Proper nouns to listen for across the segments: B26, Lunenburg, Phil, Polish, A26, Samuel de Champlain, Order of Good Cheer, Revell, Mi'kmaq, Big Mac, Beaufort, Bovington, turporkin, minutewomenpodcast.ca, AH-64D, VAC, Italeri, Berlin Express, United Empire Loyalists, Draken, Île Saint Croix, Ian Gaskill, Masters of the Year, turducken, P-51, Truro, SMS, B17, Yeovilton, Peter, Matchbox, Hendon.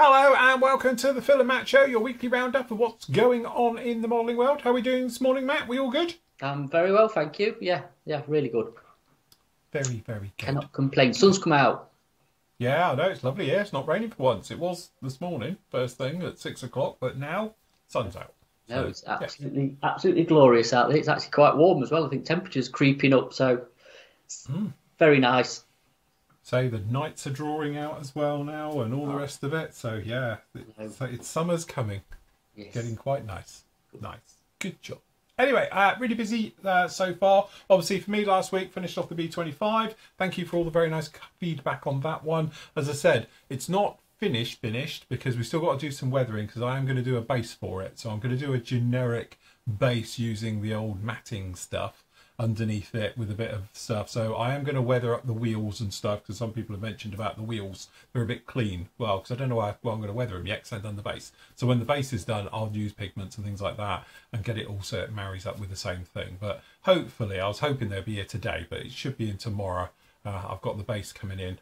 Hello and welcome to the Phil and Matt Show, your weekly roundup of what's going on in the modelling world. How are we doing this morning, Matt? We all good? Very well, thank you. Yeah, really good. Very, very good. Cannot complain. Sun's come out. Yeah, I know, it's lovely. Yeah, it's not raining for once. It was this morning, first thing at 6 o'clock, but now sun's out. So, no, it's absolutely glorious out there. It's actually quite warm as well. I think temperature's creeping up, so it's very nice. So the nights are drawing out as well now and all the rest of it. So yeah, it's summer's coming. Yes. Getting quite nice. Nice. Good job. Anyway, really busy so far. Obviously for me last week, finished off the B25. Thank you for all the very nice feedback on that one. As I said, it's not finished because we've still got to do some weathering because I am going to do a base for it. So I'm going to do a generic base using the old matting stuff underneath it with a bit of stuff, so I am going to weather up the wheels and stuff because some people have mentioned about the wheels, they're a bit clean. Well, because I don't know why I'm going to weather them yet because I've done the base, so when the base is done I'll use pigments and things like that and get it all so it marries up with the same thing. But hopefully, I was hoping they'll be here today, but it should be in tomorrow. I've got the base coming in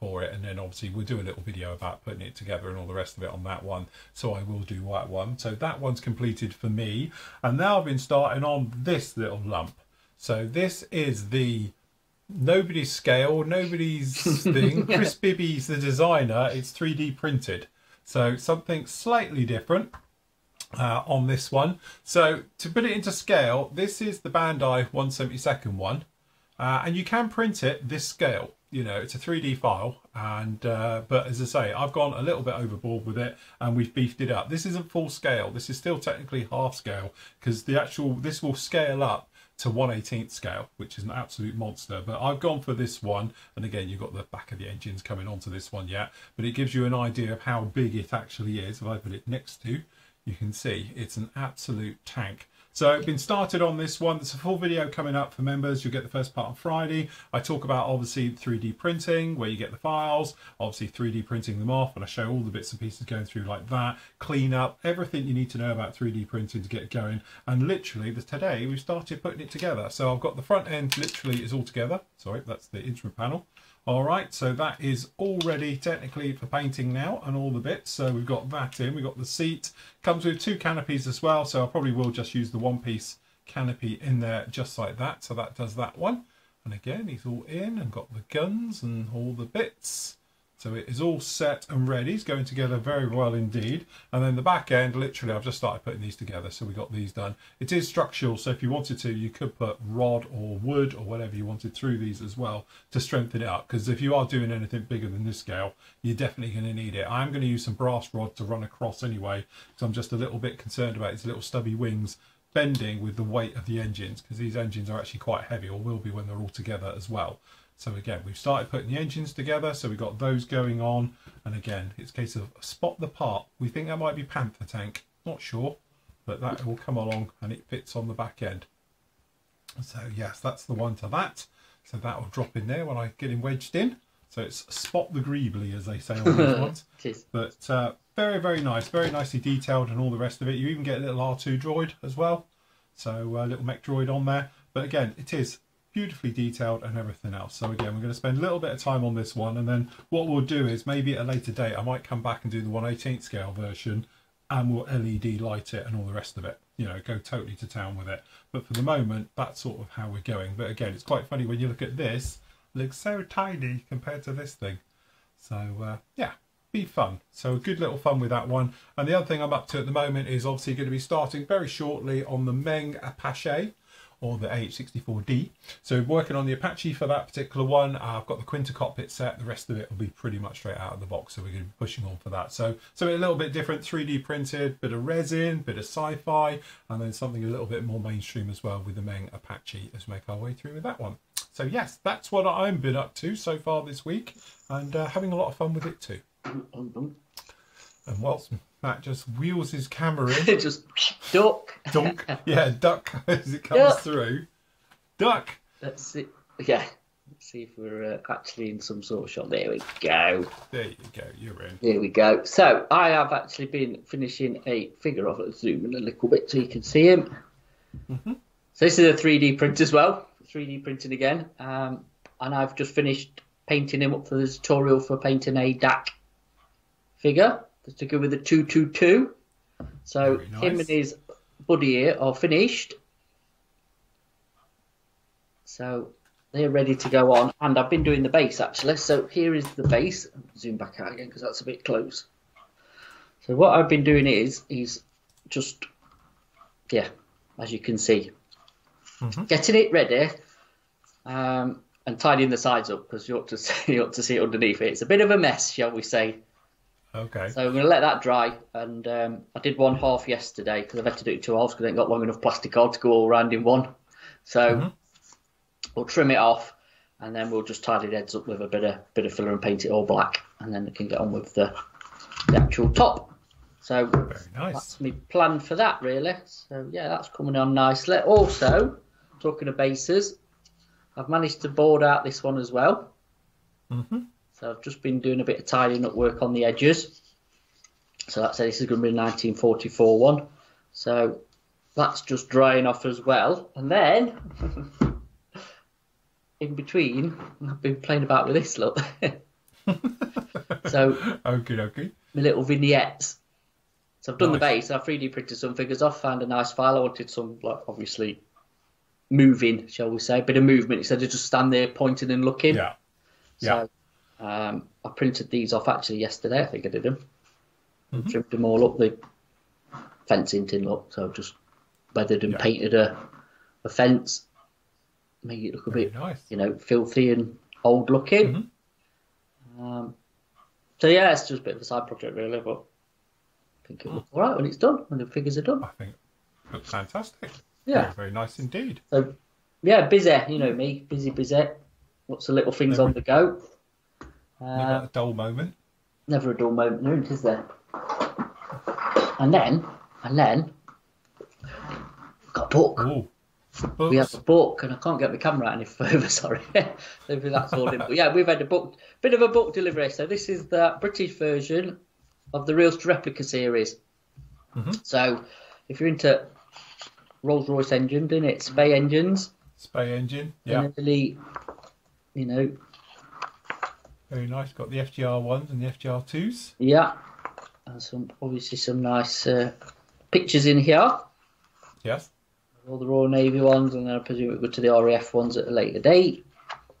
for it, and then obviously we'll do a little video about putting it together and all the rest of it on that one. So I will do that one, so that one's completed for me. And now I've been starting on this little lump. So this is the nobody's scale, nobody's thing. Chris Bibby's the designer. It's 3D printed. So something slightly different on this one. So to put it into scale, this is the Bandai 1/72 one. And you can print it this scale. You know, it's a 3D file. And but as I say, I've gone a little bit overboard with it and we've beefed it up. This isn't full scale. This is still technically half scale because the actual, this will scale up to 1/18 scale, which is an absolute monster. But I've gone for this one, and again you've got the back of the engines coming onto this one yet, but it gives you an idea of how big it actually is. If I put it next to, you can see it's an absolute tank. So I've been started on this one. There's a full video coming up for members. You'll get the first part on Friday. I talk about obviously 3D printing, where you get the files, obviously 3D printing them off, and I show all the bits and pieces going through like that, clean up, everything you need to know about 3D printing to get going. And literally today we've started putting it together. So I've got the front end literally is all together. Sorry, that's the instrument panel. All right, so that is all ready technically for painting now and all the bits. So we've got that in, we've got the seat, comes with two canopies as well. So I probably will just use the one piece canopy in there just like that. So that does that one. And again, he's all in and got the guns and all the bits. So it is all set and ready. It's going together very well indeed. And then the back end, literally, I've just started putting these together. So we got these done. It is structural. So if you wanted to, you could put rod or wood or whatever you wanted through these as well to strengthen it up. Because if you are doing anything bigger than this scale, you're definitely going to need it. I'm going to use some brass rod to run across anyway, because I'm just a little bit concerned about its little stubby wings bending with the weight of the engines. Because these engines are actually quite heavy, or will be when they're all together as well. So again, we've started putting the engines together, so we've got those going on. And again, it's a case of spot the part. We think that might be Panther tank, not sure, but that will come along and it fits on the back end. So yes, that's the one to that. So that will drop in there when I get him wedged in. So it's spot the greebly, as they say on these ones. But very, very nice, very nicely detailed and all the rest of it. You even get a little R2 droid as well. So a little mech droid on there. But again, it is beautifully detailed and everything else. So again, we're going to spend a little bit of time on this one, and then what we'll do is maybe at a later date I might come back and do the 1/18 scale version, and we'll LED light it and all the rest of it, you know, go totally to town with it. But for the moment, that's sort of how we're going. But again, it's quite funny when you look at this, it looks so tiny compared to this thing. So yeah, be fun. So good little fun with that one. And the other thing I'm up to at the moment is obviously going to be starting very shortly on the Meng Apache, or the AH-64D. So working on the Apache for that particular one. I've got the Quinta cockpit set. The rest of it will be pretty much straight out of the box. So we're going to be pushing on for that. So a little bit different, 3D printed, bit of resin, bit of sci-fi, and then something a little bit more mainstream as well with the Meng Apache as we make our way through with that one. So yes, that's what I've been up to so far this week, and having a lot of fun with it too. And whilst Matt just wheels his camera in. Just duck. Yeah, duck as it comes through. Duck. Let's see. Yeah. Let's see if we're actually in some sort of shot. There we go. There you go. You're in. There we go. So I have actually been finishing a figure off. Let's zoom in a little bit so you can see him. So this is a 3D print as well. 3D printing again. And I've just finished painting him up for the tutorial for painting a DAC figure that's to go with the 222. So nice. Him and his buddy here are finished. So they're ready to go on. And I've been doing the base, actually. So here is the base. I'll zoom back out again because that's a bit close. So what I've been doing is just, yeah, as you can see, getting it ready and tidying the sides up because you ought to see it underneath it. It's a bit of a mess, shall we say. Okay. So I'm going to let that dry. And I did one half yesterday because I've had to do it two halves because I ain't got long enough plastic cord to go all round in one. So we'll trim it off and then we'll just tidy the heads up with a bit of filler and paint it all black. And then we can get on with the actual top. So that's my plan for that, really. So yeah, that's coming on nicely. Also, talking of bases, I've managed to board out this one as well. So I've just been doing a bit of tidying up work on the edges. So that's it. This is going to be a 1944 one. So that's just drying off as well. And then in between, I've been playing about with this, look. So okay. My little vignettes. So I've done the base. I 3D printed some figures off, found a nice file. I wanted some, like, obviously, moving, shall we say, a bit of movement instead of just stand there pointing and looking. So I printed these off actually yesterday. I think I did them. Trimmed them all up. The fencing tin look. So I've just weathered and painted a fence, made it look a bit, you know, filthy and old looking. So yeah, it's just a bit of a side project really, but I think it'll look all right when it's done, when the figures are done. I think it looks fantastic. Yeah. Very nice indeed. So yeah, busy, you know me, busy. Lots of little things on the go. Never a dull moment. Never a dull moment, is there? And then I've got a book. Ooh. Books. We have a book, and I can't get my camera out any further, sorry. Maybe that's all in. But yeah, we've had a book, bit of a book delivery. So this is the British version of the Reels to Replica series. So if you're into Rolls-Royce engines, isn't it? Spey engine, yeah. Really, you know. Very nice. Got the FGR ones and the FGR twos. Yeah, and obviously some nice pictures in here. Yes. All the Royal Navy ones, and then I presume it go to the RAF ones at a later date.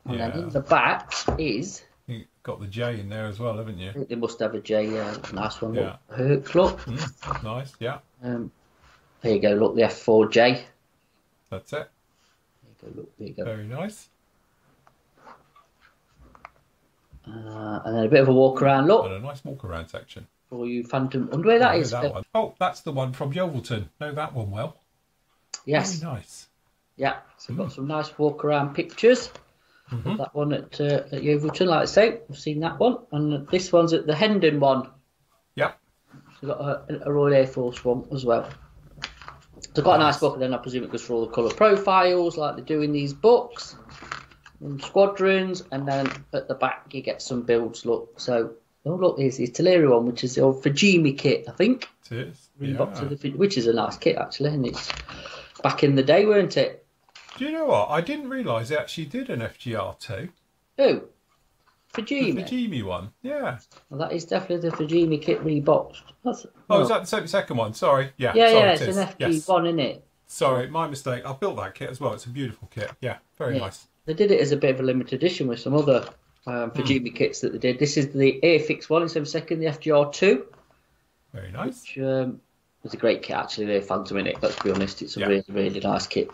And then in the back is, you've got the J in there as well, haven't you? I think they must have a J. Nice one. Yeah. Look. Nice. Yeah. There you go. Look, the F4J. That's it. There you go. Look. There you go. Very nice. And then a bit of a walk around look. And a nice walk around section. For you Phantom Underwear, that is. That one. Oh, that's the one from Yeovilton. Know that one well. Yes. Very nice. Yeah. So we've got some nice walk around pictures. That one at Yeovilton, like I say, we've seen that one. And this one's at the Hendon one. Yep. So we've got a Royal Air Force one as well. So quite a nice book, and then I presume it goes for all the colour profiles like they do in these books, in squadrons, and then at the back you get some builds, look. So, oh look, here's the Italeri one, which is the old Fujimi kit, I think. It is. Which is a nice kit, actually, and it's back in the day, weren't it? Do you know what? I didn't realise they actually did an FGR too. Who? Fujimi. The Fujimi one, yeah. Well, that is definitely the Fujimi kit reboxed. That's, is that the second one? Sorry. Yeah, it's an FG1, isn't it? Sorry, my mistake. I built that kit as well. It's a beautiful kit. Yeah, very nice. They did it as a bit of a limited edition with some other Fujimi kits that they did. This is the Airfix one. It's the FGR2. Very nice. Which was a great kit, actually. They're Phantom in it. Let's be honest. It's a really, really nice kit.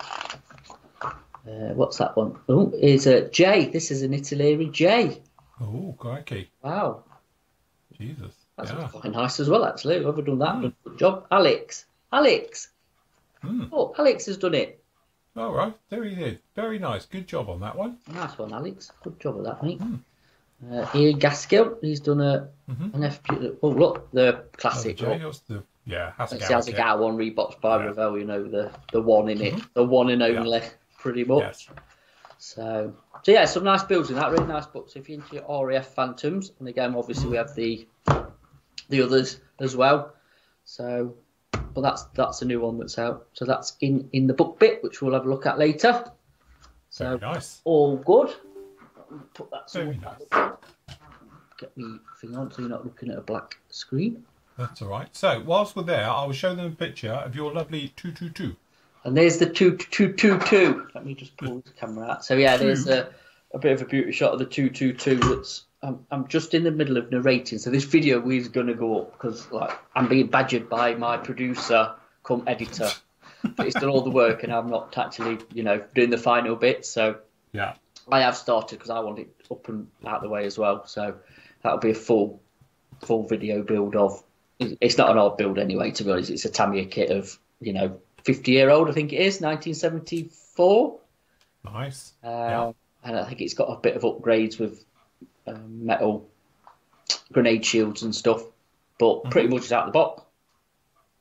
What's that one? Oh, it's a J. This is an Italeri J. Oh, crikey. Wow. Jesus. That's quite nice as well, actually. Whoever done that, done a good job. Alex. Oh, Alex has done it. All right. There he is. Very nice. Good job on that one. Nice one, Alex. Good job on that, mate. Ian Gaskill, he's done an FG. Oh, look, the classic. Hasegawa one reboxed by Revell, you know, the one in it. The one and only, pretty much. Yes. So yeah, some nice builds in that, really nice books. So if you're into your RAF Phantoms, and again, obviously we have the others as well. So, but that's a new one that's out. So that's in the book bit, which we'll have a look at later. So very nice. All good. Put that. Very nice. get the thing on so you're not looking at a black screen. That's all right. So whilst we're there, I will show them a picture of your lovely 222. And there's the 222. Let me just pull the camera out. So yeah, there's a bit of a beauty shot of the 222. That's I'm just in the middle of narrating, so this video is going to go up because like I'm being badgered by my producer, come editor. But it's done all the work, and I'm not actually, you know, doing the final bit. So yeah, I have started because I want it up and out of the way as well. So that'll be a full video build of. It's not an odd build anyway, to be honest. It's a Tamiya kit of, you know, 50-year-old, I think it is, 1974. Nice. Yeah. And I think it's got a bit of upgrades with metal grenade shields and stuff, but pretty much it's out of the box.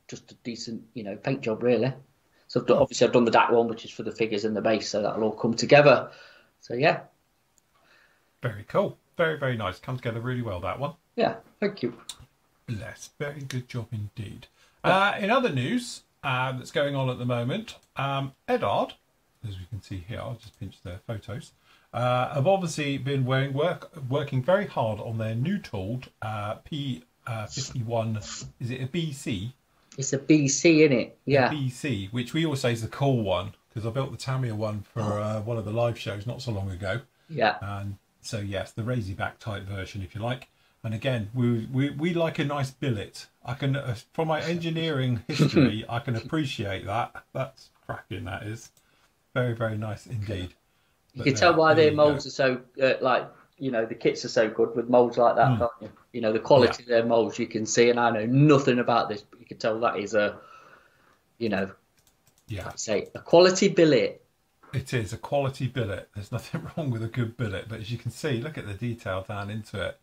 Just a decent, you know, paint job really. So I've done, obviously I've done the DAC one, which is for the figures and the base, so that'll all come together. So yeah. Very cool. Very, very nice. Come together really well, that one. Yeah, thank you. Bless. Very good job indeed. In other news that's going on at the moment, Eduard, as we can see here, I'll just pinch their photos, have obviously been working very hard on their new tooled P-51, is it a BC? It's a BC, isn't it? Yeah. A BC, which we always say is the cool one, because I built the Tamiya one for one of the live shows not so long ago. Yeah. And so, yes, the Razorback type version, if you like. And again, we like a nice billet. I can, from my engineering history, I can appreciate that. That's cracking, that is. Very, very nice indeed. But you can tell why their moulds are so, like, you know, the kits are so good with moulds like that, can't you? You know, the quality of their moulds you can see, and I know nothing about this, but you can tell that is a, you know, I'd say a quality billet. It is a quality billet. There's nothing wrong with a good billet, but as you can see, look at the detail down into it.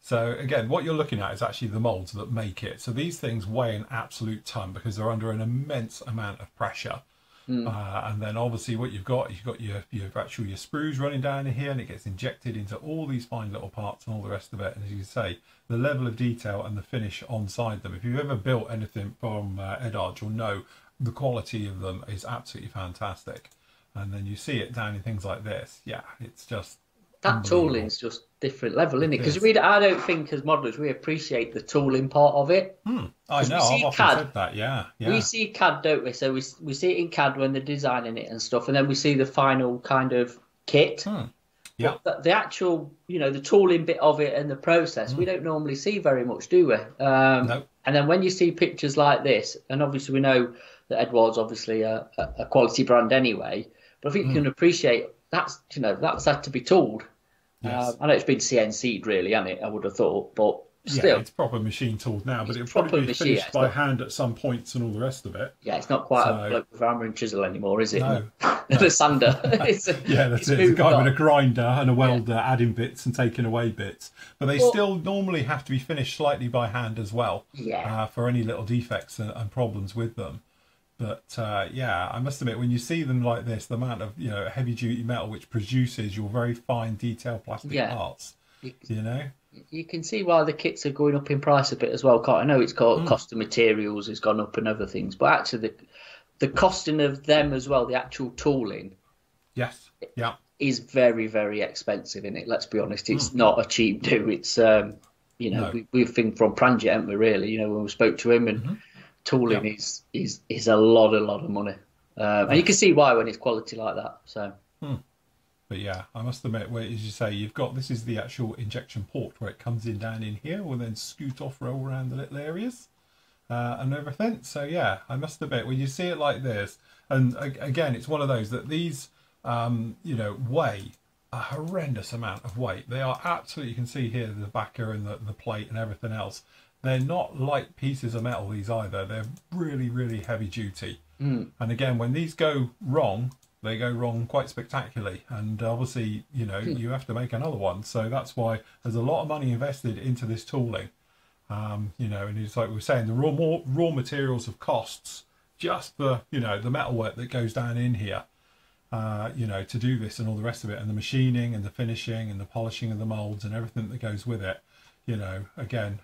So again, what you're looking at is actually the moulds that make it. So these things weigh an absolute ton because they're under an immense amount of pressure. And then obviously what you've got your sprues running down in here, and it gets injected into all these fine little parts and all the rest of it. And as you say, the level of detail and the finish on side them. If you've ever built anything from Eduard, you'll know the quality of them is absolutely fantastic. And then you see it down in things like this. Yeah, it's just... That tooling's just different level, isn't it? Because I don't think as modelers we appreciate the tooling part of it. I know, I've often said that, yeah. We see CAD, don't we? So we see it in CAD when they're designing it and stuff, and then we see the final kind of kit. Yeah. But the actual, you know, the tooling bit of it and the process, we don't normally see very much, do we? No. And then when you see pictures like this, and obviously we know that Eduard's obviously a quality brand anyway, but I think you can appreciate that's, you know, that's had to be tooled. Yes. I know it's been CNC'd really, hasn't it? I would have thought, but still. Yeah, it's proper machine tooled now, but it'll probably be finished by hand at some points and all the rest of it. Yeah, it's not quite a bloke with hammer and chisel anymore, is it? No. The sander. Yeah, that's it. It's a guy with a grinder and a welder adding bits and taking away bits. But they still normally have to be finished slightly by hand as well, for any little defects and problems with them. But yeah, I must admit, when you see them like this, the amount of, you know, heavy duty metal which produces your very fine detailed plastic parts, you know, you can see why the kits are going up in price a bit as well. Can't I know it's called cost of materials has gone up and other things, but actually the costing of them as well, the actual tooling, is very, very expensive, isn't it? Let's be honest, it's not a cheap do. It's you know, we've think from Pranjit, haven't we? Really, you know, when we spoke to him and. Tooling is a lot of money, and you can see why when it's quality like that. So, but yeah, I must admit, where as you say, you've got this is the actual injection port where it comes in down in here, will then scoot off, roll around the little areas, and everything. So yeah, I must admit, when you see it like this, and again, it's one of those that these, you know, weigh a horrendous amount of weight. They are absolutely. You can see here the backer and the plate and everything else. They're not light pieces of metal, these either. They're really, really heavy duty. And again, when these go wrong, they go wrong quite spectacularly. And obviously, you know, you have to make another one. So that's why there's a lot of money invested into this tooling. You know, and it's like we were saying, the raw materials have costs just for, you know, the metal work that goes down in here, you know, to do this and all the rest of it. And the machining and the finishing and the polishing of the molds and everything that goes with it. You know, again...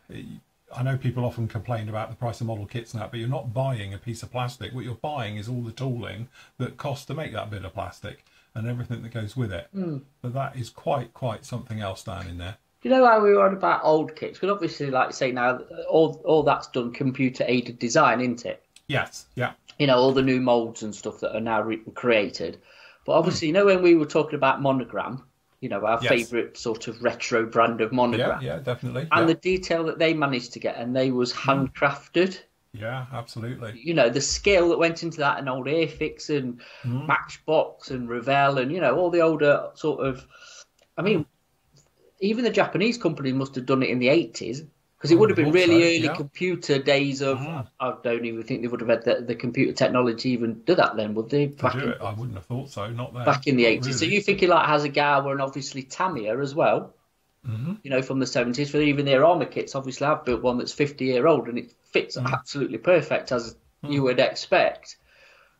I know people often complain about the price of model kits and that, but you're not buying a piece of plastic. What you're buying is all the tooling that costs to make that bit of plastic and everything that goes with it. But that is quite something else down in there. you know how we were on about old kits? But obviously, like you say now, all that's done computer-aided design, isn't it? Yes, yeah. You know, all the new moulds and stuff that are now created. But obviously, you know, when we were talking about Monogram, you know, our favourite sort of retro brand of Monogram. Yeah, yeah, definitely. And the detail that they managed to get, and they was handcrafted. Yeah, absolutely. You know, the skill that went into that, and old Airfix and Matchbox and Revell and, you know, all the older sort of... I mean, even the Japanese company must have done it in the 80s, because it would have been really early computer days of... I don't even think they would have had the computer technology even do that then, would they? I wouldn't have thought so, not then. Back in the 80s. Really. So you're thinking like Hasegawa and obviously Tamiya as well, you know, from the 70s. For even their armour kits, obviously I've built one that's 50-year-old and it fits absolutely perfect, as you would expect.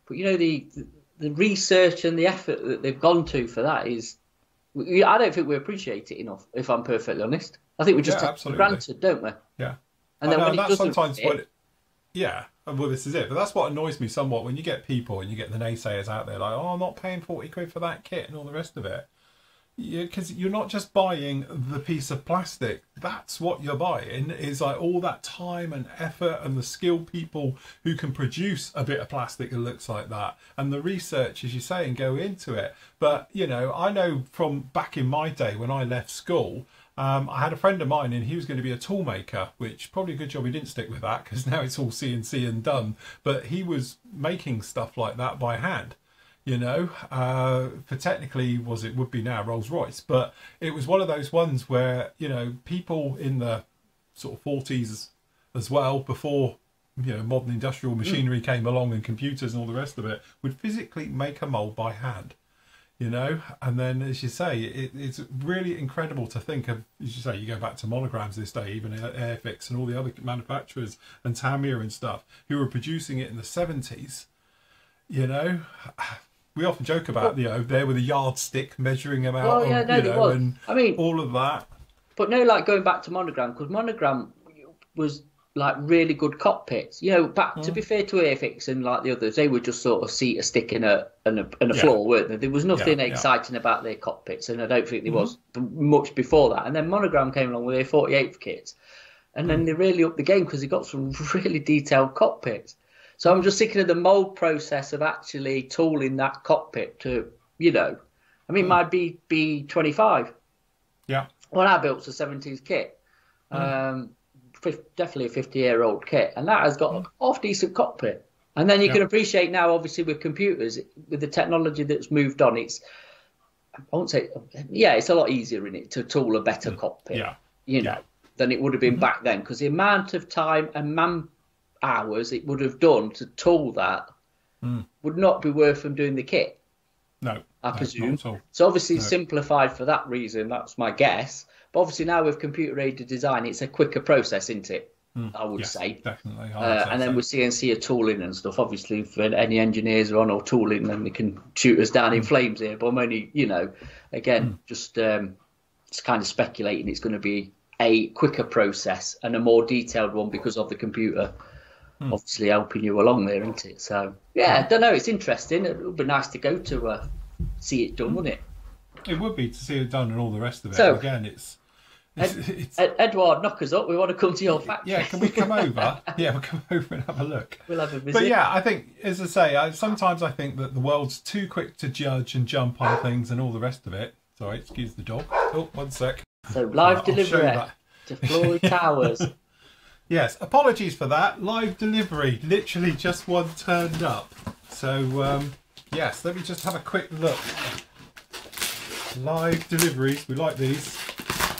But, you know, the research and the effort that they've gone to for that is... I don't think we appreciate it enough, if I'm perfectly honest. I think we just take it for granted, don't we? Yeah. And then when it doesn't fit... Yeah, well, this is it. But that's what annoys me somewhat, when you get people and you get the naysayers out there like, oh, I'm not paying 40 quid for that kit and all the rest of it. Because you're not just buying the piece of plastic. That's what you're buying, is like all that time and effort and the skilled people who can produce a bit of plastic that looks like that, and the research, as you say, and go into it. But, you know, I know from back in my day when I left school, I had a friend of mine and he was going to be a tool maker, which probably a good job he didn't stick with that, because now it's all CNC and done. But he was making stuff like that by hand. You know, for technically would be now Rolls-Royce, but it was one of those ones where, you know, people in the sort of 40s as well, before, you know, modern industrial machinery came along and computers and all the rest of it, would physically make a mould by hand, you know. And then, as you say, it's really incredible to think of, as you say, you go back to Monograms this day, even Airfix and all the other manufacturers and Tamiya and stuff, who were producing it in the 70s, you know. We often joke about, you know, there with a yardstick measuring them out, you know, and I mean, all of that. But no, like going back to Monogram, because Monogram was like really good cockpits. You know, back to be fair to Airfix and like the others, they were just sort of seat, a stick, and a floor, weren't they? There was nothing exciting about their cockpits, and I don't think there was much before that. And then Monogram came along with their 48 kits, and then they really upped the game because they got some really detailed cockpits. So I'm just thinking of the mould process of actually tooling that cockpit to, you know, I mean, my B25. Yeah. Well, I built a 70s kit, definitely a 50-year-old kit, and that has got an off-decent cockpit. And then you can appreciate now, obviously, with computers, with the technology that's moved on, it's, I won't say, yeah, it's a lot easier in it to tool a better cockpit, you know, than it would have been back then, because the amount of time and hours it would have done to tool that would not be worth them doing the kit. No, I presume. So obviously simplified for that reason. That's my guess. But obviously now with computer-aided design, it's a quicker process, isn't it? I would say definitely. And then with CNC tooling and stuff, obviously if any engineers are on or tooling, then they can shoot us down in flames here. But I'm only, you know, again, just kind of speculating. It's going to be a quicker process and a more detailed one because of the computer. Obviously helping you along there, isn't it? So yeah, I don't know, it's interesting. It would be nice to go to see it done, wouldn't it? It would be to see it done and all the rest of it. So again, it's Eduard, knock us up, we want to come to your factory. Yeah, can we come over? Yeah, we'll come over and have a look. We'll have a visit. But yeah, I think, as I say, sometimes I think that the world's too quick to judge and jump on things and all the rest of it. Sorry, excuse the dog. Oh, one sec. So live delivery to Floyd Towers. Yes, apologies for that. Live delivery, literally just one turned up. So, yes, let me just have a quick look. Live deliveries, we like these.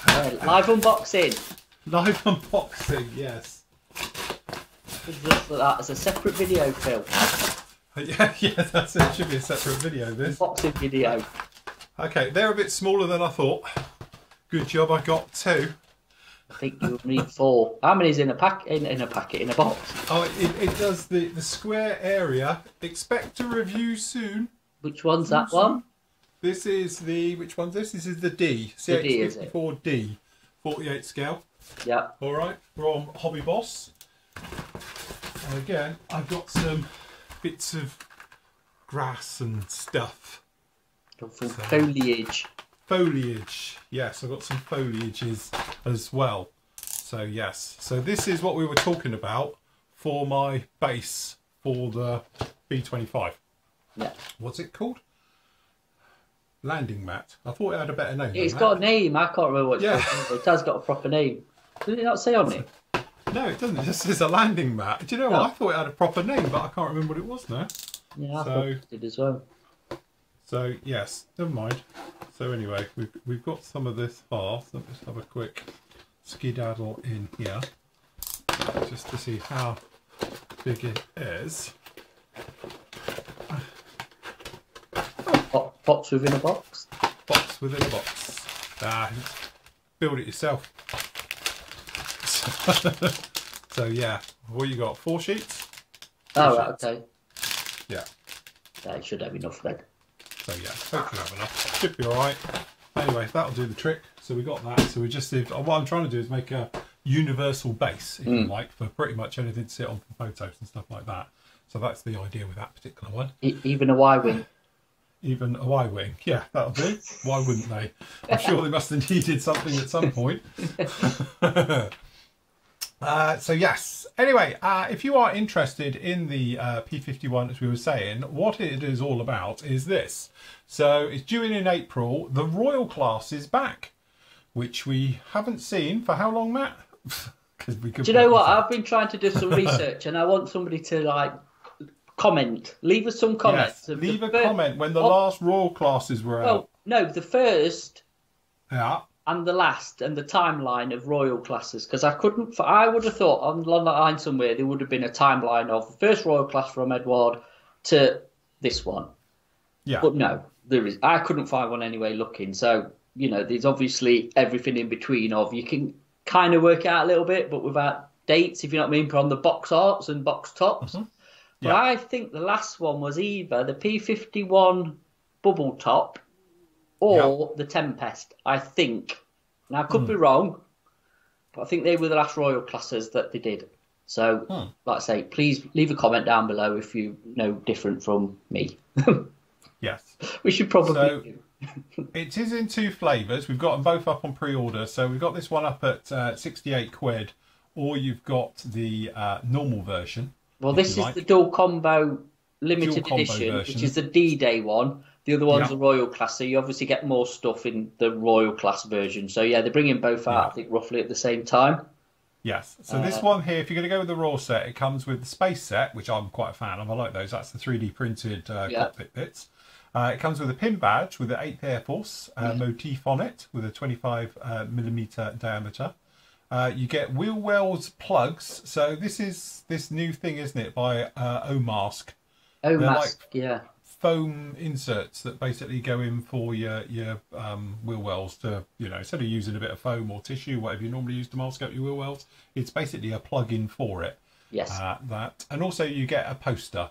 Live unboxing. Live unboxing, yes. Just like that as a separate video, Phil. Yeah, that's it. Should be a separate video, this. Unboxing video. Okay, they're a bit smaller than I thought. Good job I got two. I think you'll need four. How many is in a pack? In a packet, in a box. Oh, it does the square area. Expect a review soon. Which one's that one? This is the This is the D. CH54D, 48 scale. Yeah. All right, from Hobby Boss. And again, I've got some bits of grass and stuff. Foliage. foliage. Yes, I've got some foliages as well. So yes, so this is what we were talking about for my base for the B25. Yeah. What's it called? Landing mat. I thought it had a better name. It's got a name. I can't remember what it has got a proper name. Did it not say on it? No, it doesn't. It just says a landing mat. Do you know what? I thought it had a proper name, but I can't remember what it was now. Yeah, I thought it did as well. So yes, never mind. So anyway, we've got some of this bath. Let me just have a quick skedaddle in here, just to see how big it is. Box within a box. Box within a box. Ah, build it yourself. So yeah, what you got? Four sheets. Oh, right, okay. Yeah. That should have enough then. So yeah, hopefully have enough. Should be all right. Anyway, that'll do the trick. So we got that. So we just did. What I'm trying to do is make a universal base, if you like, for pretty much anything to sit on for photos and stuff like that. So that's the idea with that particular one. Even a Y-wing. Even a Y-wing, yeah, that'll do. Why wouldn't they? I'm sure they must have needed something at some point. So yes, anyway, if you are interested in the P-51, as we were saying, what it is all about is this. So it's due in April. The Royal Class is back, which we haven't seen for how long, Matt? Do you know what? I've been trying to do some research and I want somebody to like... comment. Leave us some comments. Yes, leave a comment when the last Royal Classes were out. No, the first and the last and the timeline of Royal Classes, because I couldn't... I would have thought on the line somewhere there would have been a timeline of the first Royal Class from Eduard to this one. Yeah. But no, there is. I couldn't find one anyway looking. So, you know, there's obviously everything in between of... You can kind of work out a little bit, but without dates, if you know what I mean, from the box arts and box tops. Mm-hmm. Yeah. But I think the last one was either the P-51 Bubble Top or the Tempest, I think. And I could be wrong, but I think they were the last Royal Classes that they did. So, like I say, please leave a comment down below if you know different from me. Yes. We should probably do. It is in two flavours. We've got them both up on pre-order. So we've got this one up at 68 quid, or you've got the normal version. Well, this is like the dual combo limited edition, which is the D-Day one. The other one's the Royal Class, so you obviously get more stuff in the Royal Class version. So, yeah, they're bringing both out, I think, roughly at the same time. Yes. So this one here, if you're going to go with the Raw set, it comes with the Space Set, which I'm quite a fan of. I like those. That's the 3D printed cockpit bits. It comes with a pin badge with the 8th Air Force motif on it, with a 25mm diameter. You get wheel wells plugs. So this is this new thing, isn't it, by O-Mask. O-Mask, like foam inserts that basically go in for your wheel wells to, you know, instead of using a bit of foam or tissue, whatever you normally use to mask up your wheel wells, it's basically a plug-in for it. Yes. That, and also you get a poster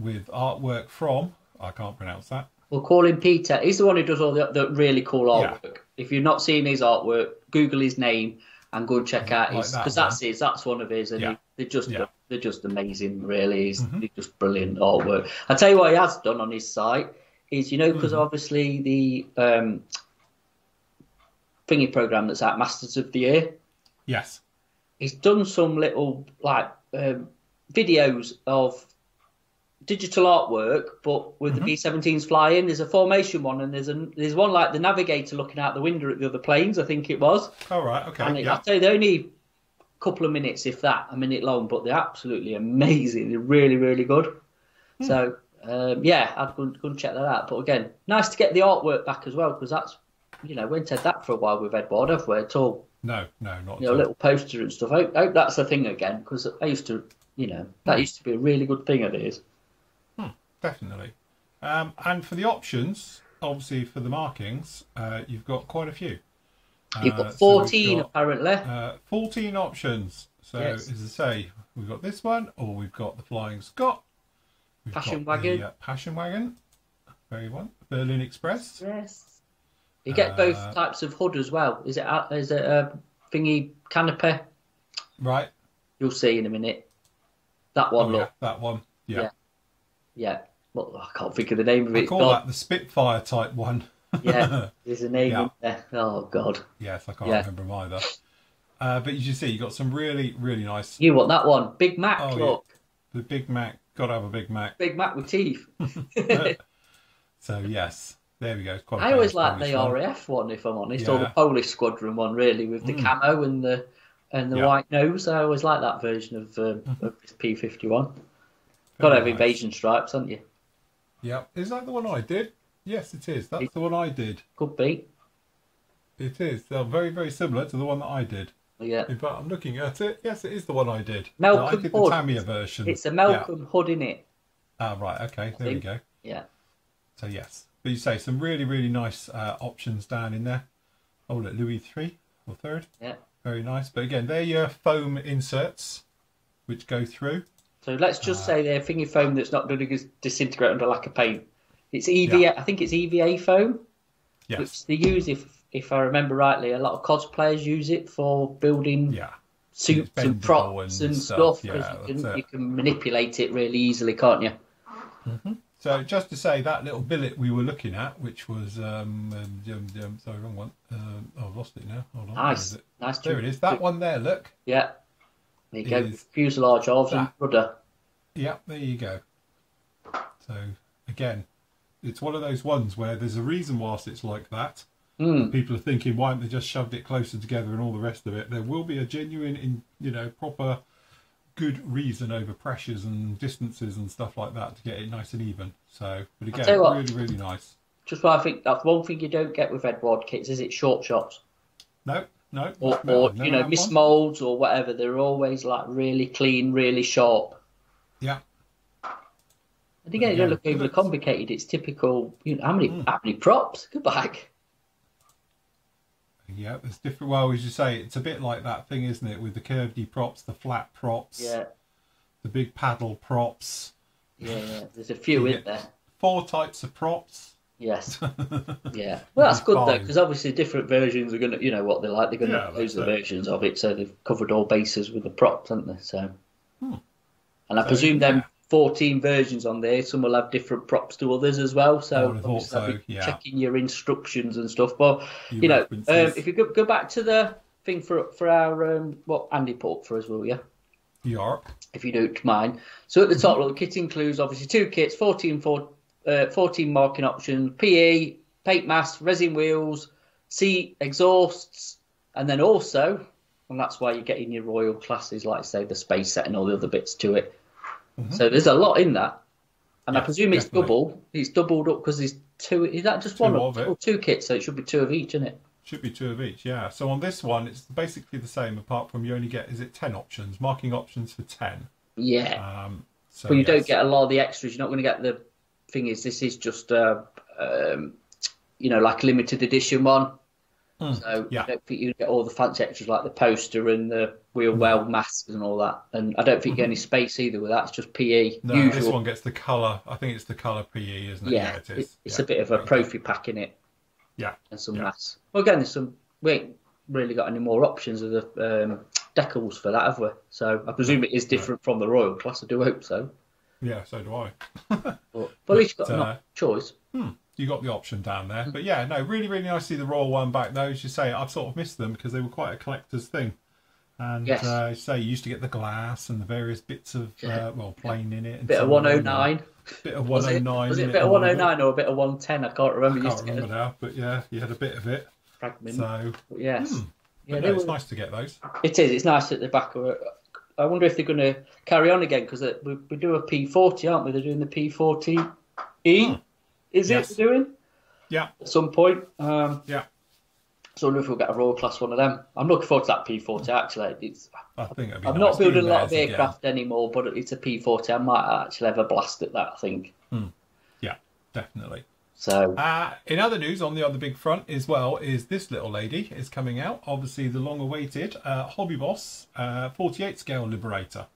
with artwork from, I can't pronounce that. We'll call him Peter. He's the one who does all the really cool artwork. Yeah. If you've not seen his artwork, Google his name and go and check out his, because that's his. That's one of his, and they're just amazing. Really, they're just brilliant artwork. I tell you what he has done on his site is, you know, because obviously the thingy program that's at Masters of the Year. Yes, he's done some little like videos of digital artwork, but with the B-17s flying. There's a formation one, and there's one like the navigator looking out the window at the other planes, I think it was. All right, okay. And I'd say they're only a couple of minutes, if that, a minute long, but they're absolutely amazing. They're really, really good. So, yeah, I'd go and check that out. But again, nice to get the artwork back as well, because that's, you know, we haven't had that for a while with Eduard, have we, at all? No, no, not at all. A little poster and stuff. I hope that's a thing again, because I used to, you know, that used to be a really good thing of his. Definitely. And for the options, obviously for the markings, you've got quite a few. You've got 14 apparently. 14 options. So as I say, we've got this one, or we've got the Flying Scot. We've got Wagon. The, Passion Wagon. Very one. Berlin Express. Yes. You get both types of hood as well. Is it a thingy canopy? Right. You'll see in a minute. That one, look. Yeah, that one. Yeah. Well, I can't think of the name of it. I call that the Spitfire type one. Yeah, there's a name in there. Oh, God. Yes, I can't remember him either. But you see, you got some really, really nice... You want that one? Big Mac, look. Yeah. The Big Mac. Got to have a Big Mac. Big Mac with teeth. So, yes. There we go. I always like the RAF one, if I'm honest, or the Polish Squadron one, really, with the camo and the white nose. I always like that version of P-51. Got to have invasion stripes, haven't you? Yeah. Is that the one I did? Yes, it is. That's the one I did. Could be. It is. They're very, very similar to the one that I did. Yeah. In fact, I'm looking at it. Yes, it is the one I did. Malcolm Hood. I did the Tamiya version. It's a Malcolm Hood, innit? Ah, right. Okay. There we go. Yeah. So, yes. But you say some really, really nice options down in there. Oh, look, Louis III or III. Yeah. Very nice. But again, they're your foam inserts which go through. So let's just say they're thingy foam that's not going to disintegrate under lack of paint. It's EVA. Yeah. I think it's EVA foam. Yes. Which they use, if I remember rightly, a lot of cosplayers use it for building suits and props and stuff. Yeah, you can manipulate it really easily, can't you? Mm-hmm. So just to say, that little billet we were looking at, which was sorry, wrong one. Oh, I've lost it now. Hold on. Nice, nice. There it is. That one there. Look. Yeah. There you go. Fuselage of and rudder. Yeah. There you go. So again, it's one of those ones where there's a reason whilst it's like that. Mm. People are thinking, why haven't they just shoved it closer together and all the rest of it? There will be a genuine, proper, good reason over pressures and distances and stuff like that to get it nice and even. So, but again, what, really, really nice. Just what I think, that's one thing you don't get with Eduard kits, is it short shots? No, no. Or mismoulds or whatever. They're always like really clean, really sharp. Yeah. And again, it don't look overly complicated. It's typical. How many props? Go back. Yeah, there's different. Well, as you say, it's a bit like that thing, isn't it? With the curvedy props, the flat props, the big paddle props. Yeah, there's a few in there. 4 types of props. Yes. Yeah. Well, that's good though, because obviously different versions are gonna, what they're like. They're gonna close the versions of it, so they've covered all bases with the props, haven't they? So. And I presume them 14 versions on there. Some will have different props to others as well. So, checking your instructions and stuff. But if you go back to the thing for our what Andy put for us, will you? Yarp. If you don't mind. So at the top, the kit includes obviously 2 kits, 14 marking options, PE, paint mask, resin wheels, seat exhausts, and then also, and that's why you're getting your Royal Classes, like say the Space Set and all the other bits to it. So there's a lot in that, and I presume it's double. It's doubled up because there's 2. Is that just 1 or 2 kits? So it should be 2 of each, isn't it? Should be 2 of each. Yeah. So on this one, it's basically the same, apart from you only get, is it 10 options? Marking options for 10. Yeah. So but you don't get a lot of the extras. You're not going to get the thing. Is this is just like a limited edition one. So I don't think you get all the fancy extras like the poster and the wheel well masks and all that. And I don't think you get any space either with that. It's just PE. No, usual. This one gets the colour. I think it's the colour PE, isn't it? Yeah, it is. It's a bit of a trophy pack in it. Yeah. And some masks. Well, again, there's some. We ain't really got any more options of the decals for that, have we? So I presume it is different from the Royal Class. I do hope so. Yeah, so do I. But at least you've got a choice. You got the option down there, but yeah, no, really, really nice to see the Royal one back though. As you say, I've sort of missed them because they were quite a collector's thing. And as you say, you used to get the glass and the various bits of plain in it. And bit of 109. Bit of 109. Was it a bit of 109 or a bit of 110? I can't remember. I can't remember now, but yeah, you had a bit of it. Fragment. So yes, it's nice to get those. It is. It's nice at the back of it. I wonder if they're going to carry on again because we do a P40, aren't we? They're doing the P40E. Is it doing? Yeah. At some point. Yeah. So I wonder if we'll get a Royal Class one of them. I'm looking forward to that P40 actually. I think it'd be I'm not building a lot of aircraft anymore, but it's a P40. I might actually have a blast at that, I think. Yeah, definitely. So in other news on the other big front as well is this little lady is coming out. Obviously the long awaited Hobby Boss 48 scale Liberator.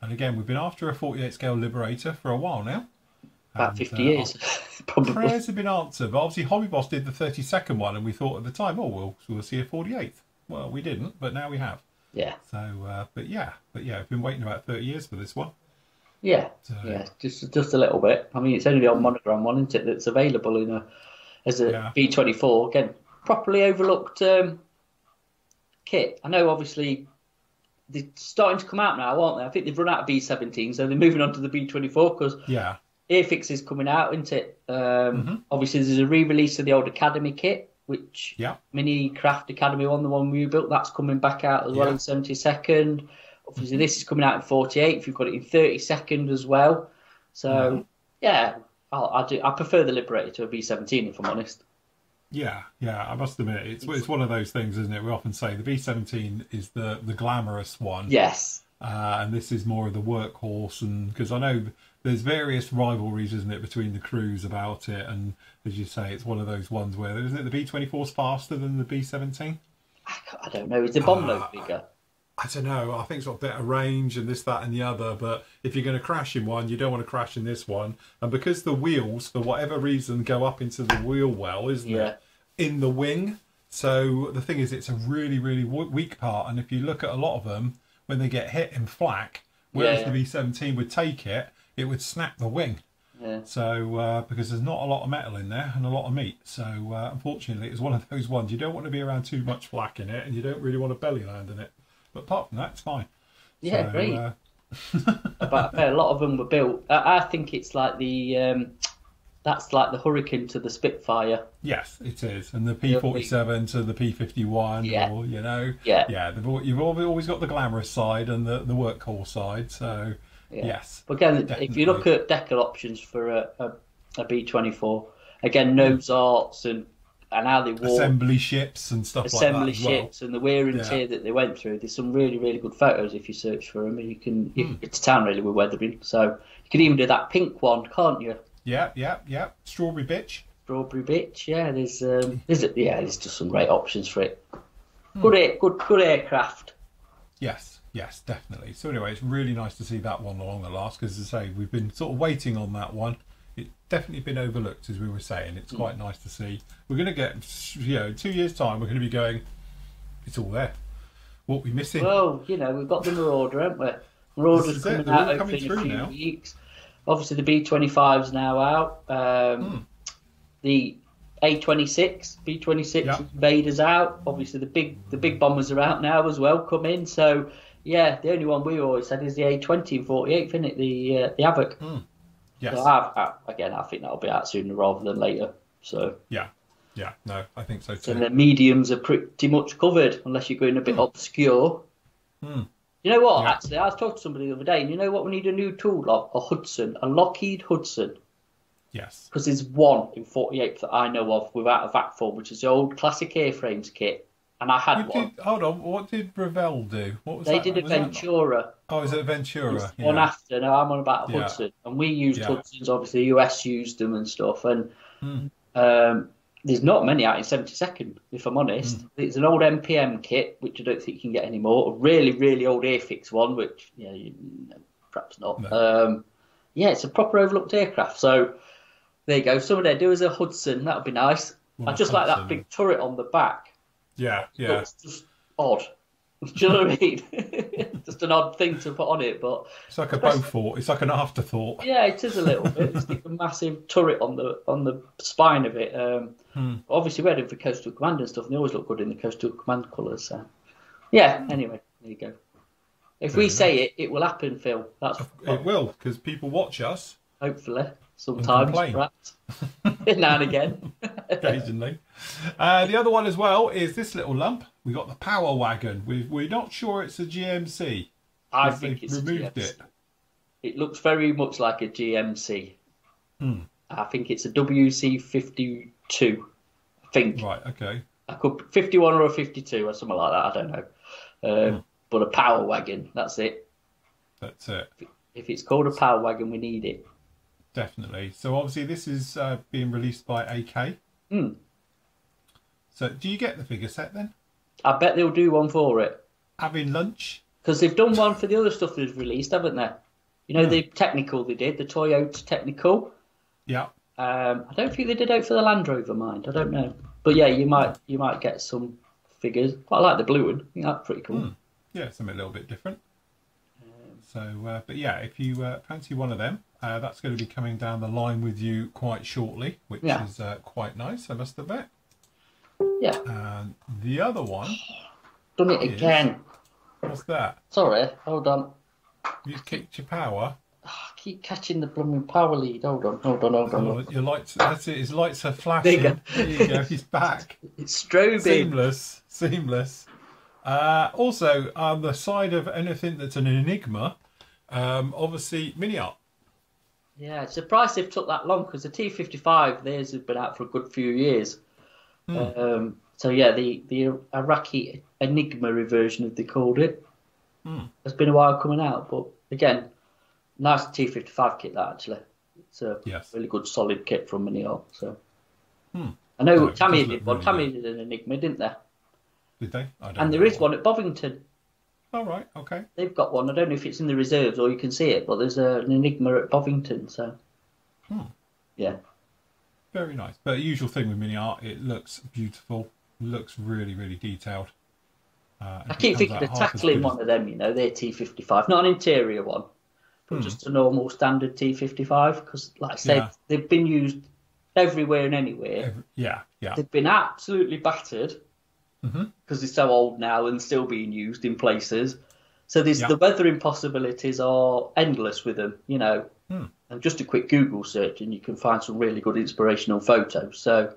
And again, we've been after a 48 scale Liberator for a while now. About 50 years, probably. Prayers have been answered, but obviously Hobby Boss did the 32nd one, and we thought at the time, oh, we'll see a 48th. Well, we didn't, but now we have. Yeah. So, but yeah, we've been waiting about 30 years for this one. Yeah, just a little bit. I mean, it's only the old Monogram one, isn't it, that's available in a as a B24. Again, properly overlooked kit. I know, obviously, they're starting to come out now, aren't they? I think they've run out of B17, so they're moving on to the B24 because Airfix is coming out, isn't it? Obviously, there's a re-release of the old Academy kit, which Mini Craft Academy one, the one we built, that's coming back out as well in 72nd. Obviously, this is coming out in 48th. You've got it in 32nd as well. So, I prefer the Liberator to a B17, if I'm honest. Yeah, I must admit, it's one of those things, isn't it? We often say the B17 is the glamorous one. Yes. And this is more of the workhorse, and because I know there's various rivalries, isn't it, between the crews about it, and as you say, it's one of those ones where, isn't it, the B24's faster than the B17? I don't know. Is the bomb load bigger? I don't know. I think it's got better range and this, that and the other. But if you're going to crash in one, you don't want to crash in this one. And because the wheels, for whatever reason, go up into the wheel well, isn't it? In the wing. So the thing is, it's a really, really weak part. And if you look at a lot of them, when they get hit in flak, whereas the B17 would take it, it would snap the wing. Yeah. So because there's not a lot of metal in there and a lot of meat. So unfortunately, it's one of those ones. You don't want to be around too much flak in it, and you don't really want to belly land in it. But apart from that, it's fine. Yeah, so, great. But a lot of them were built. I think it's like the that's like the Hurricane to the Spitfire. Yes, it is, and the P-47 to the P-51. Yeah, or, you know. Yeah, yeah. You've always got the glamorous side and the workhorse side. So yes. But again, definitely. If you look at decal options for a B-24, again, nose arts and how they wore assembly ships and stuff like that. Assembly ships and the wear and tear that they went through. There's some really, really good photos if you search for them, and you can it's town really with weathering. So you can even do that pink one, can't you? Yeah. Strawberry bitch. Strawberry bitch. Yeah, there's just some great options for it. Good aircraft. Yes, definitely. So anyway, it's really nice to see that one along the last, because as I say, we've been sort of waiting on that one. It's definitely been overlooked, as we were saying. It's quite nice to see. We're going to get, 2 years' time, we're going to be going, it's all there. What are we missing? Well, we've got the Marauder, haven't we? Marauder's coming out over a few weeks. Obviously, the B25's now out. The A26, B26 Invader's out. Obviously, the big bombers are out now as well, come in. So, yeah, the only one we always said is the A20 in 48th, isn't it? The Havoc. Yes. So I think that'll be out sooner rather than later. So yeah, no, I think so too. So the mediums are pretty much covered, unless you're going a bit obscure. You know what? Actually, I was talking to somebody the other day, and you know what? We need a new tool, like a Hudson, a Lockheed Hudson. Yes. Because there's one in 48 that I know of without a vac form, which is the old classic airframes kit. And I had one. Hold on, what did Revell do? What was that? They did a Ventura. Oh, is it a Ventura? One after. No, I'm on about a Hudson. And we used Hudsons, obviously, the US used them and stuff. And there's not many out in 72nd, if I'm honest. It's an old MPM kit, which I don't think you can get anymore. A really, really old Airfix one, which, perhaps not. No. It's a proper overlooked aircraft. So there you go. Someone there, do as a Hudson. That would be nice. Well, I just like that big turret on the back. Yeah. It's just odd. Do you know what I mean? Just an odd thing to put on it, but it's like a Beaufort. It's like an afterthought. Yeah, it is a little bit. It's like a massive turret on the spine of it. Obviously, we had it for Coastal Command and stuff, and they always look good in the Coastal Command colours. So, anyway, there you go. If we say it will happen, Phil. It will, because people watch us. Hopefully. Sometimes, perhaps. Now and again. Occasionally. The other one as well is this little lump. We got the Power Wagon. We're not sure it's a GMC. I think it's removed it. It looks very much like a GMC. I think it's a WC52. I think. Right. Okay. I could 51 or a 52 or something like that. I don't know. But a Power Wagon. That's it. That's it. If it's called a Power Wagon, we need it. Definitely. So obviously this is being released by AK. So do you get the figure set then? I bet they'll do one for it. Having lunch? Because they've done one for the other stuff they've released, haven't they? The technical they did, the Toyota technical. Yeah. I don't think they did out for the Land Rover, mind. I don't know. But yeah, you might get some figures. Quite like the blue one. I think that's pretty cool. Yeah, something a little bit different. But yeah, if you fancy one of them, That's going to be coming down the line with you quite shortly, which is quite nice, I must admit. Yeah. And the other one. Done it again. What's that? Sorry, hold on. You kicked your power. Oh, I keep catching the blooming power lead. Hold on. Your lights, that's it, his lights are flashing. There you go, he's back. It's strobing. Seamless. Also, on the side of anything that's an enigma, obviously, mini art. Yeah, surprised they've took that long, because the T-55, theirs have been out for a good few years. Mm. So, yeah, the Iraqi Enigma version, as they called it, has been a while coming out. But, again, nice T-55 kit, that, actually. It's a really good, solid kit from Miniart. So. I know Tamiya did one. Tamiya did an Enigma, didn't they? Did they? I don't know. And there is one at Bovington. All right, okay. They've got one. I don't know if it's in the reserves or you can see it, but there's an Enigma at Bovington, so... Yeah. Very nice. But the usual thing with mini art, it looks beautiful. Looks really, really detailed. I keep thinking of tackling one of them, you know, their T-55. Not an interior one, but just a normal standard T-55, because, like I said, they've been used everywhere and anywhere. They've been absolutely battered. Because it's so old now and still being used in places. So there's, the weathering possibilities are endless with them, you know. And just a quick Google search and you can find some really good inspirational photos. So,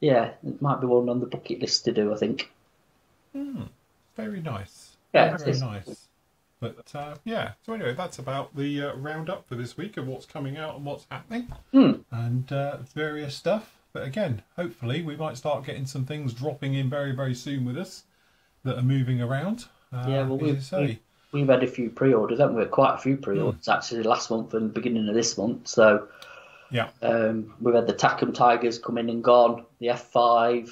yeah, it might be one on the bucket list to do, I think. Very nice. Yeah, very nice. But, yeah, so anyway, that's about the roundup for this week of what's coming out and what's happening and various stuff. But again, hopefully we might start getting some things dropping in very, very soon with us that are moving around. Yeah, well, we've had a few pre-orders, haven't we? Quite a few pre-orders, actually, last month and beginning of this month. So yeah, we've had the Tackham Tigers come in and gone. The F5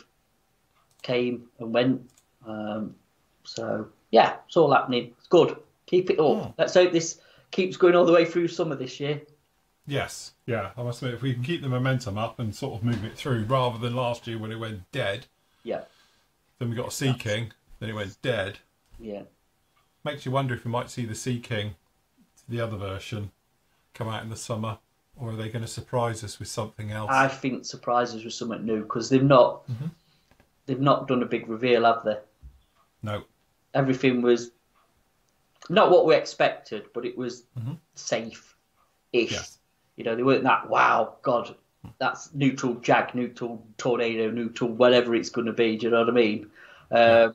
came and went. So, yeah, it's all happening. It's good. Keep it up. Let's hope this keeps going all the way through summer this year. Yes, yeah, I must admit, if we can keep the momentum up and sort of move it through, rather than last year when it went dead. Yeah. Then we got a Sea King, then it went dead. Yeah. Makes you wonder if we might see the Sea King, the other version, come out in the summer, or are they going to surprise us with something else? I think surprises with something new, because they've not done a big reveal, have they? No. Everything was not what we expected, but it was safe-ish. Yes. You know, they weren't that, wow, God, that's new tool Jag, new tool Tornado, new tool whatever it's going to be, do you know what I mean?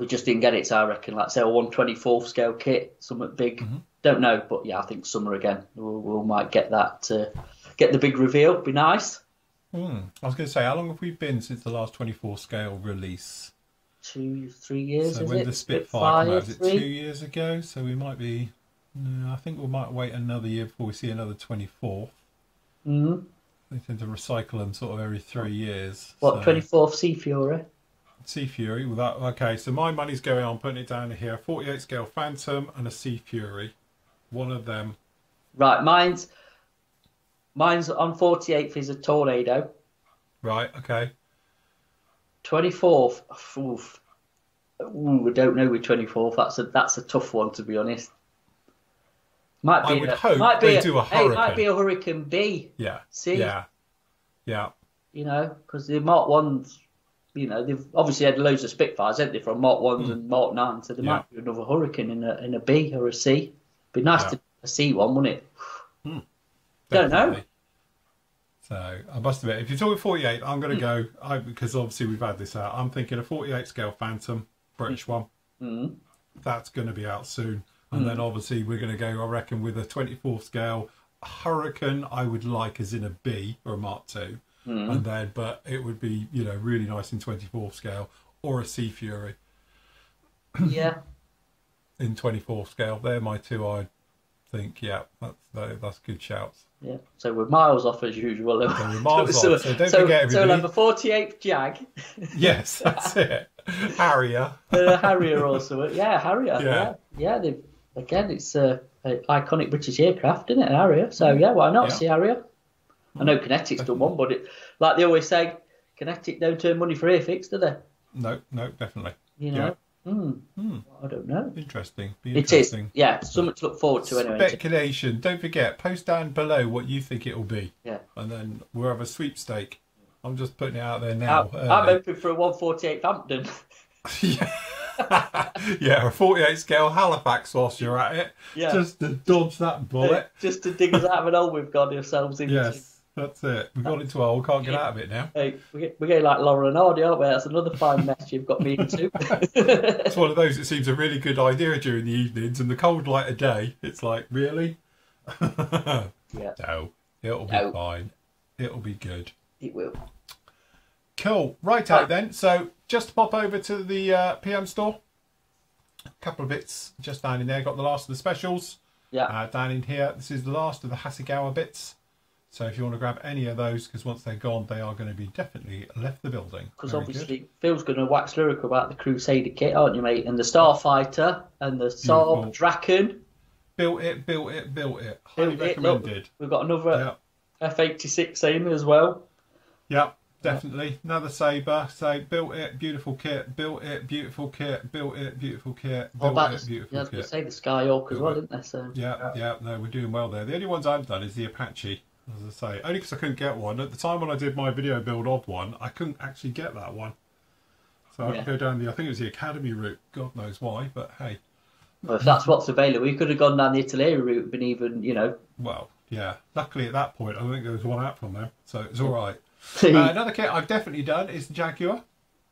We just didn't get it, so I reckon, like, say, a 1/24 scale kit, something big. Don't know, but, yeah, I think summer again, we might get that, get the big reveal, be nice. I was going to say, how long have we been since the last 24 scale release? 2-3 years, so is it? So when the Spitfire came out, is it 2 years ago? So we might be... No, I think we might wait another year before we see another 24. They tend to recycle them sort of every 3 years. What, so. 24th Sea Fury? Sea Fury, well that, okay, so my money's going on, putting it down here, 48 scale Phantom and a Sea Fury. One of them. Right, mine's on 48th is a Tornado. Right, okay. 24th, oof. Ooh, I don't know with 24th, that's a tough one to be honest. Might be I would hope they do a hurricane. It might be a Hurricane B. Yeah. See? Yeah. Yeah. You know, because the Mark 1s, you know, they've obviously had loads of Spitfires, haven't they, from Mark 1s and Mark 9s, so there might be another Hurricane in a B or a C. Be nice to a C one, wouldn't it? Don't know. So, I must admit, if you're talking 48, I'm going to go, because obviously we've had this out, I'm thinking a 48 scale Phantom, British one. That's going to be out soon. And then obviously we're going to go, I reckon, with a 24th scale Hurricane. I would like as in a B or a Mark II, and then but it would be, you know, really nice in 24th scale or a Sea Fury. Yeah. In 24th scale, they're my two. I think, yeah, that's good shouts. Yeah. So we're miles off as usual. So we're miles off. So don't forget everybody. So we'll have a 48th Jag. Yes, that's it. Harrier. Harrier also. Yeah, Harrier. Yeah. They've. Again, it's an iconic British aircraft, isn't it, an Harrier? So, yeah, why not? Yeah. See Harrier. I know Kinetic's done one, but it, like they always say, Kinetic don't earn money for Airfix, do they? No, definitely. You know, I don't know. Interesting. It is. Yeah, something to look forward to anyway. Speculation. Don't forget, post down below what you think it will be. Yeah. And then we'll have a sweepstake. I'm just putting it out there now. I'm hoping for a 148 Hampton. Yeah. Yeah, a 48 scale Halifax whilst you're at it. Yeah. Just to dodge that bullet. Just to dig us out of an hole we've got ourselves into. Yes, that's it. We've got into a hole, can't get out of it now. Hey, we're getting like Laura and Hardy, aren't we? That's another fine mess you've got me into. It's one of those that seems a really good idea during the evenings and the cold light of day. It's like, really? Yeah. No, it'll be fine. It'll be good. It will. Cool. Right out then. So just pop over to the PM store. A couple of bits just down in there. Got the last of the specials. Yeah. Down in here. This is the last of the Hasegawa bits. So if you want to grab any of those, because once they're gone, they are going to be definitely left the building. Because obviously Phil's going to wax lyrical about the Crusader kit, aren't you, mate? And the Starfighter and the Saab Draken. Built it, built it, built it. Highly recommended. Look, we've got another F-86 aimer as well. Yeah. Definitely. Another Sabre. So built it, beautiful kit, built it, beautiful kit, built it, beautiful kit, built it, beautiful kit. I was going to say the Skyhawk as well, didn't they? So, yeah, no, we're doing well there. The only ones I've done is the Apache, as I say, only because I couldn't get one. At the time when I did my video build of one, I couldn't actually get that one. So I go down the, I think it was the Academy route, God knows why, but hey. Well, if that's what's available, we could have gone down the Italeri route, been even, you know. Well, yeah, luckily at that point, I think there was one out from them, so it was all right. Another kit I've definitely done is the Jaguar.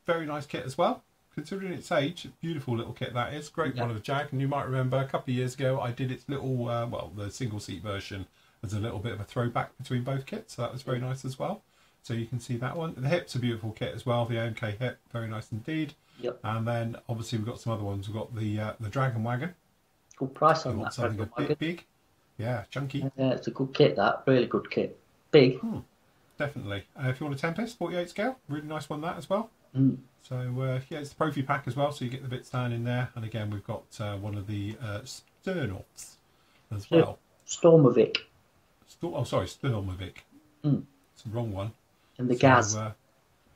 Very nice kit as well, considering its age. Beautiful little kit that is. Great one of the Jag. And you might remember a couple of years ago I did its little, well, the single seat version as a little bit of a throwback between both kits. So that was very nice as well. So you can see that one. The hip's a beautiful kit as well. The AMK hip, very nice indeed. Yep. And then obviously we've got some other ones. We've got the Dragon Wagon. Good price on that. Something a bit big. Yeah, chunky. Yeah, it's a good kit that. Really good kit. Big. Definitely. If you want a Tempest 48 scale, really nice one that as well. So yeah, it's the Profi pack as well, so you get the bits down in there. And again, we've got one of the Sternauts as well. Stormovic. Oh, sorry, Stormovic. It's the wrong one. And the Gaz.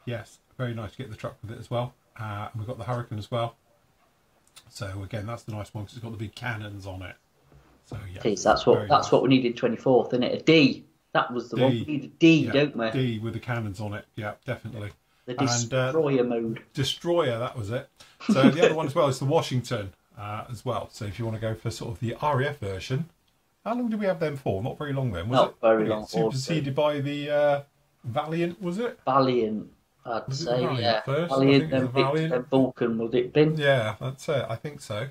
Yes, very nice to get the truck with it as well. And we've got the Hurricane as well. So again, that's the nice one because it's got the big cannons on it. So yeah, Jeez, that's nice. What we need in 24th, isn't it? A D. That was the one. We need a D, don't we? D with the cannons on it. Yeah, definitely. The destroyer mode. Destroyer, that was it. So the other one as well is the Washington as well. So if you want to go for sort of the RAF version, how long did we have them for? Not very long then, was it? Not very long. Superseded by the Valiant, was it? Valiant, I'd say, yeah. Valiant, then Vulcan, was it been? Yeah, that's it. I think so.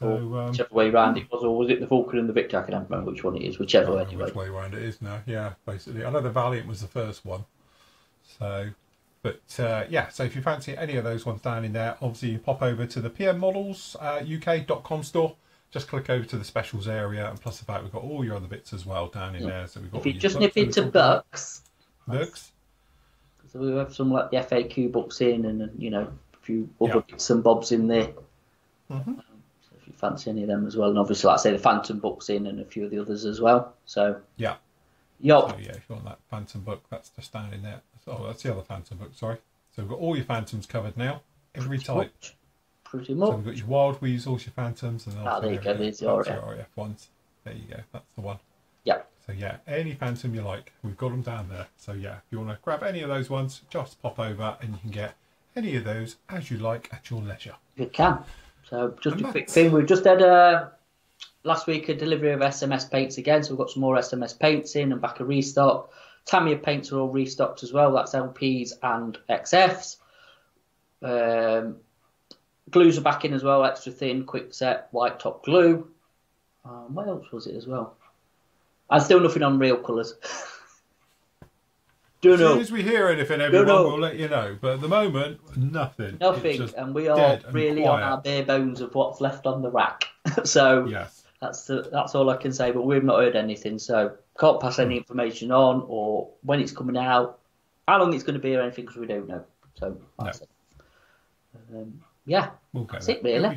So, whichever way round it was, or was it the Vulcan and the Victor? I can't remember which one it is, whichever way anyway. Which way round it is now, yeah, basically. I know the Valiant was the first one. So, but yeah, so if you fancy any of those ones down in there, obviously you pop over to the PM Models UK.com store. Just click over to the specials area, and plus the fact we've got all your other bits as well down in there. So we've got. If you just nip into books. Books? So we have some like the FAQ books in, and you know, a few other bits and bobs in there. If you fancy any of them as well, and obviously like I say the Phantom book's in and a few of the others as well, so so, yeah, if you want that Phantom book, that's just down in there. Oh, that's the other Phantom book, sorry. So we've got all your Phantoms covered now, every type pretty much. So we've got your Wild Weasels, your Phantoms, and there you go, there's the RAF ones. There you go, that's the one. Yeah, so yeah, any Phantom you like, we've got them down there. So yeah, if you want to grab any of those ones, just pop over and you can get any of those as you like at your leisure. You can. So just a quick thing, we've just had last week a delivery of SMS paints again, so we've got some more SMS paints in and back a restock. Tamiya paints are all restocked as well, that's LPs and XFs. Glues are back in as well, extra thin, quick set, white top glue. What else was it as well? And still nothing on real colours. As soon as we hear anything, everyone will let you know. But at the moment, nothing. Nothing, and we are really on our bare bones of what's left on the rack. So that's all I can say. But we've not heard anything, so can't pass any information on or when it's coming out, how long it's going to be or anything, because we don't know. So that's it. Yeah, that's it really.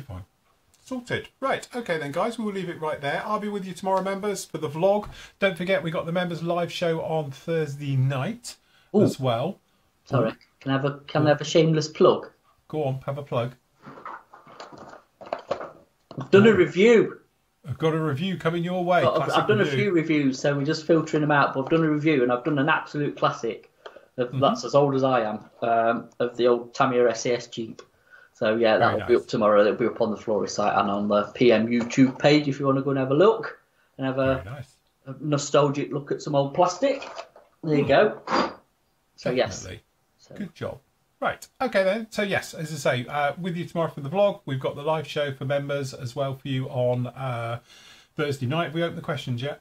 Sorted. Right, okay then guys, we'll leave it right there. I'll be with you tomorrow, members, for the vlog. Don't forget, we got the members live show on Thursday night as well. Sorry, can I have a shameless plug? Go on, have a plug. I've done a review. I've got a review coming your way. I've done a few reviews, so we're just filtering them out. But I've done a review, and I've done an absolute classic. That's as old as I am, of the old Tamiya SAS Jeep. So, yeah, that will be up tomorrow. It'll be up on the Florist site and on the PM YouTube page if you want to go and have a look. And have a nostalgic look at some old plastic. There you go. So, definitely. Yes. Good job. Right. Okay, then. So, yes, as I say, with you tomorrow for the vlog. We've got the live show for members as well for you on Thursday night. Have we opened the questions yet?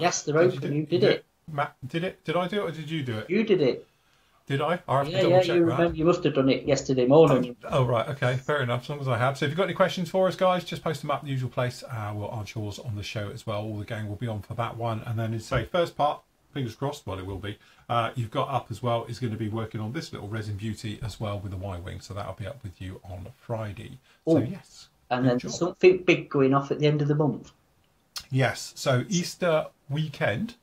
Yes, they're open. You did it. Matt did it. Did I do it or did you do it? You did it. Did I? I have to double check, right? You must have done it yesterday morning. Oh, right. Okay. Fair enough. As long as I have. So if you've got any questions for us, guys, just post them up in the usual place. We'll answer yours on the show as well. All the gang will be on for that one. And then, say, first part, fingers crossed, well, it will be. You've got up as well is going to be working on this little Resin Beauty as well with the Y-Wing. So that'll be up with you on Friday. Ooh. So, yes. And then something big going off at the end of the month. Yes. So Easter weekend,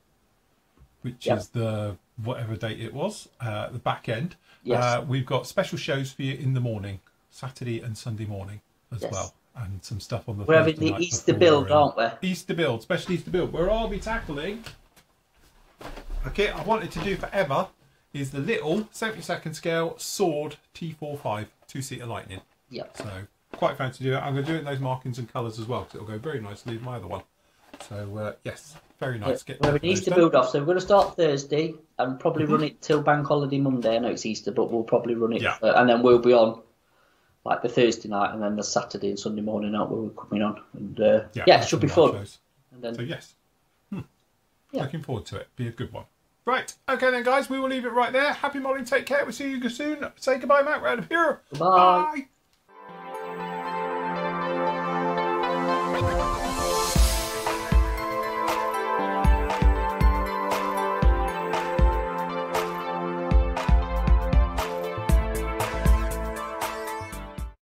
which is the... whatever date it was, the back end. Yes. We've got special shows for you in the morning, Saturday and Sunday morning as well, and some stuff on the. We're having the Easter build, aren't we? Easter build, special Easter build, where I'll be tackling. Okay, I wanted to do forever is the little 70-second scale sword T45 two-seater Lightning. Yep. So quite fancy to do that. I'm going to do it in those markings and colours as well because it'll go very nicely with my other one. So yes, very nice. We're an Easter build off, so we're going to start Thursday and probably run it till Bank Holiday Monday. I know it's Easter, but we'll probably run it, and then we'll be on like the Thursday night, and then the Saturday and Sunday morning out we're coming on, and yeah, it should be fun. And then, so looking forward to it. Be a good one. Right, okay then, guys, we will leave it right there. Happy morning. Take care. We'll see you soon. Say goodbye, Matt. We're out of here. Goodbye. Bye.